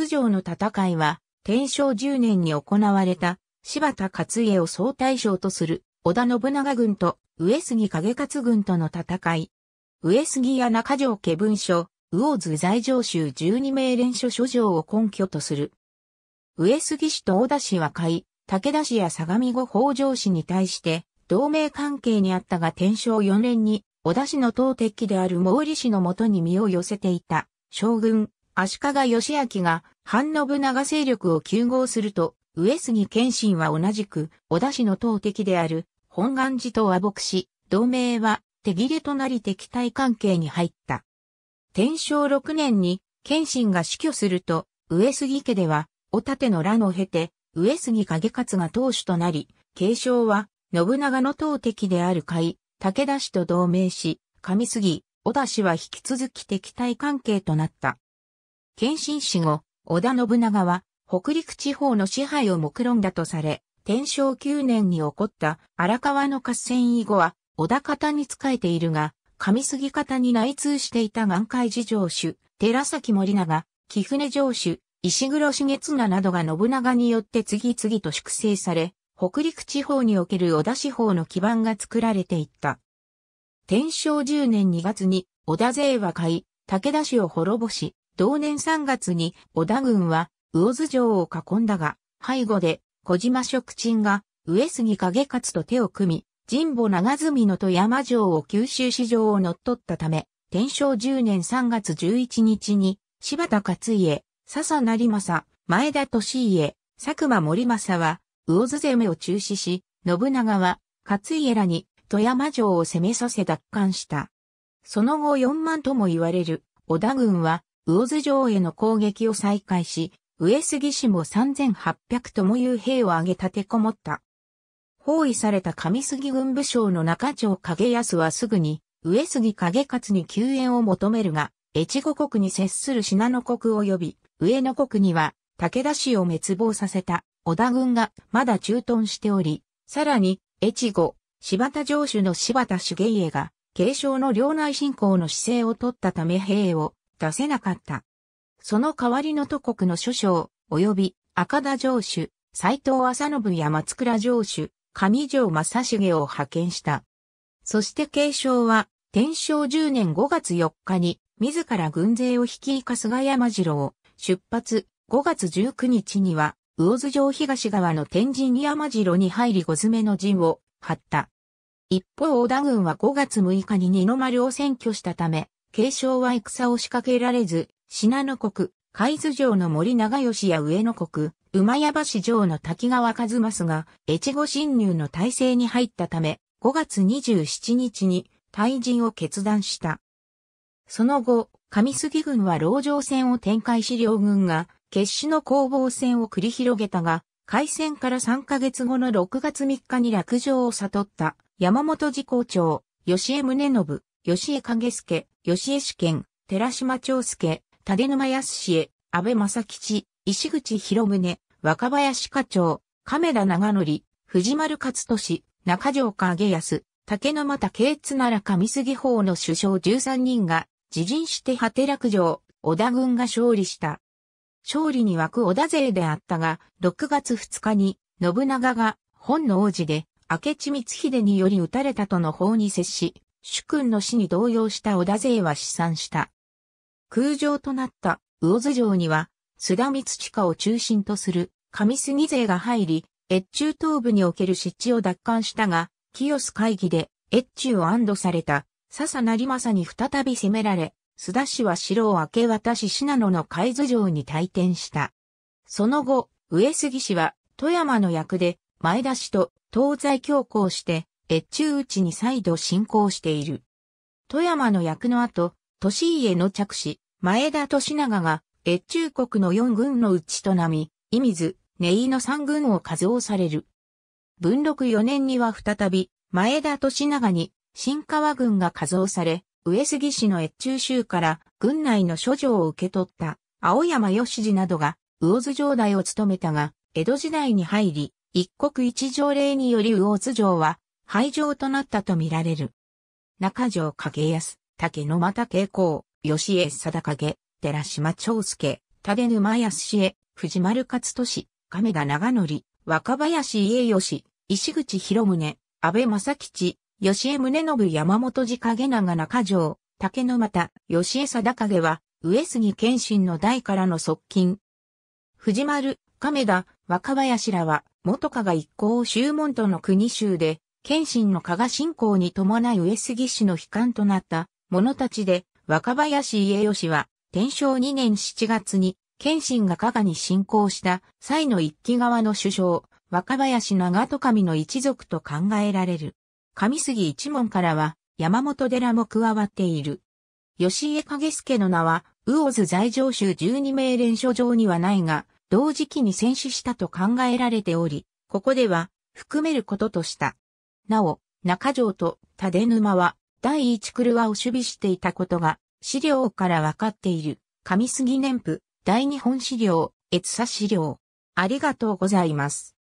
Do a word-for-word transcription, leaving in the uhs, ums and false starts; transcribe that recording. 府城の戦いは、天正じゅうねんに行われた、柴田勝家を総大将とする、織田信長軍と、上杉景勝軍との戦い。上杉や中条家文書、魚津在城州じゅうに名連所諸条を根拠とする。上杉氏と織田氏は甲斐、武田氏や相模後北条氏に対して、同盟関係にあったが天正よねんに、織田氏の党敵である毛利氏のもとに身を寄せていた、将軍、足利義昭が、反信長勢力を糾合すると、上杉謙信は同じく、織田氏の党敵である、本願寺と和睦し、同盟は、手切れとなり敵対関係に入った。天正ろくねんに、謙信が死去すると、上杉家では、おたての乱を経て、上杉景勝が当主となり、継承は、信長の党敵である甲斐、武田氏と同盟し、上杉、織田氏は引き続き敵対関係となった。謙信死後、織田信長は、北陸地方の支配を目論んだとされ、天正きゅうねんに起こった荒川の合戦以後は、織田方に仕えているが、上杉方に内通していた願海寺城主、寺崎森長、貴船城主、石黒重綱などが信長によって次々と粛清され、北陸地方における織田地方の基盤が作られていった。天正じゅうねんにがつに織田勢は甲斐、武田氏を滅ぼし、同年さんがつに織田軍は魚津城を囲んだが、背後で小島職鎮が上杉景勝と手を組み、神保長住の富山城を九州市場を乗っ取ったため、天正じゅうねんさんがつじゅういちにちに柴田勝家、笹成政、前田利家、佐久間盛政は、魚津攻めを中止し、信長は、勝家らに、富山城を攻めさせ奪還した。その後よんまんとも言われる、織田軍は、魚津城への攻撃を再開し、上杉氏もさんぜんはっぴゃくともいう兵を挙げ立てこもった。包囲された上杉軍武将の中条景康はすぐに、上杉景勝に救援を求めるが、越後国に接する信濃国及び、上野国には武田氏を滅亡させた織田軍がまだ駐屯しており、さらに越後、柴田城主の柴田重家が継承の領内侵攻の姿勢を取ったため兵を出せなかった。その代わりの都国の諸将及び赤田城主、斎藤正信や松倉城主、上条正成を派遣した。そして継承は天正じゅうねんごがつよっかに自ら軍勢を率い春日山城を出発、ごがつじゅうくにちには、魚津城東側の天神山城に入り五詰めの陣を張った。一方、織田軍はごがつむいかに二の丸を占拠したため、継承は戦を仕掛けられず、信濃国、海津城の森長吉や上野国、馬屋橋城の滝川一益が、越後侵入の態勢に入ったため、ごがつにじゅうしちにちに退陣を決断した。その後、上杉軍は籠城戦を展開し両軍が決死の攻防戦を繰り広げたが、開戦からさんかげつごのろくがつみっかに落城を悟った山本寺校長、吉江宗信、吉江景助、吉江主権、寺島長介、舘沼康江、安倍正吉、石口博宗、若林課長、亀田長則、藤丸勝利、中条景康、竹沼武悦なら上杉方の主将じゅうさんにんが、自陣して果て落城、織田軍が勝利した。勝利に沸く織田勢であったが、ろくがつふつかに、信長が、本能寺で、明智光秀により撃たれたとの報に接し、主君の死に動揺した織田勢は死産した。空城となった、魚津城には、須田光親を中心とする、上杉勢が入り、越中東部における失地を奪還したが、清須会議で、越中を安堵された。笹成政に再び攻められ、須田氏は城を明け渡し信濃の海津城に退転した。その後、上杉氏は富山の役で前田氏と東西強行して、越中内に再度侵攻している。富山の役の後、利家の嫡子、前田利長が越中国のよん軍のうちとなみ、射水、根井のさん軍を数をされる。文禄よねんには再び、前田利長に、新川軍が加増され、上杉氏の越中州から軍内の諸城を受け取った青山義次などが魚津城代を務めたが、江戸時代に入り、一国一条令により魚津城は廃城となったとみられる。中条景康、竹野又慶光、吉江貞景、寺島長介、舘沼康江、藤丸勝利、亀田長典、若林家義、石口博宗、安倍正吉、吉江宗信、山本次景長、中条、竹之俣、吉江貞景は、上杉謙信の代からの側近。藤丸、亀田、若林らは、元加賀一行を州門徒の国衆で、謙信の加賀侵攻に伴い上杉氏の被官となった者たちで、若林家義は、天正にねんしちがつに、謙信が加賀に侵攻した際の一揆側の首相、若林長門守の一族と考えられる。上杉一門からは、山本寺も加わっている。吉江景輔の名は、魚津在上州じゅうにめいれんしょ上にはないが、同時期に戦死したと考えられており、ここでは、含めることとした。なお、中条と舘沼は、第一郭を守備していたことが、資料から分かっている。上杉年譜、大日本資料、越佐資料。ありがとうございます。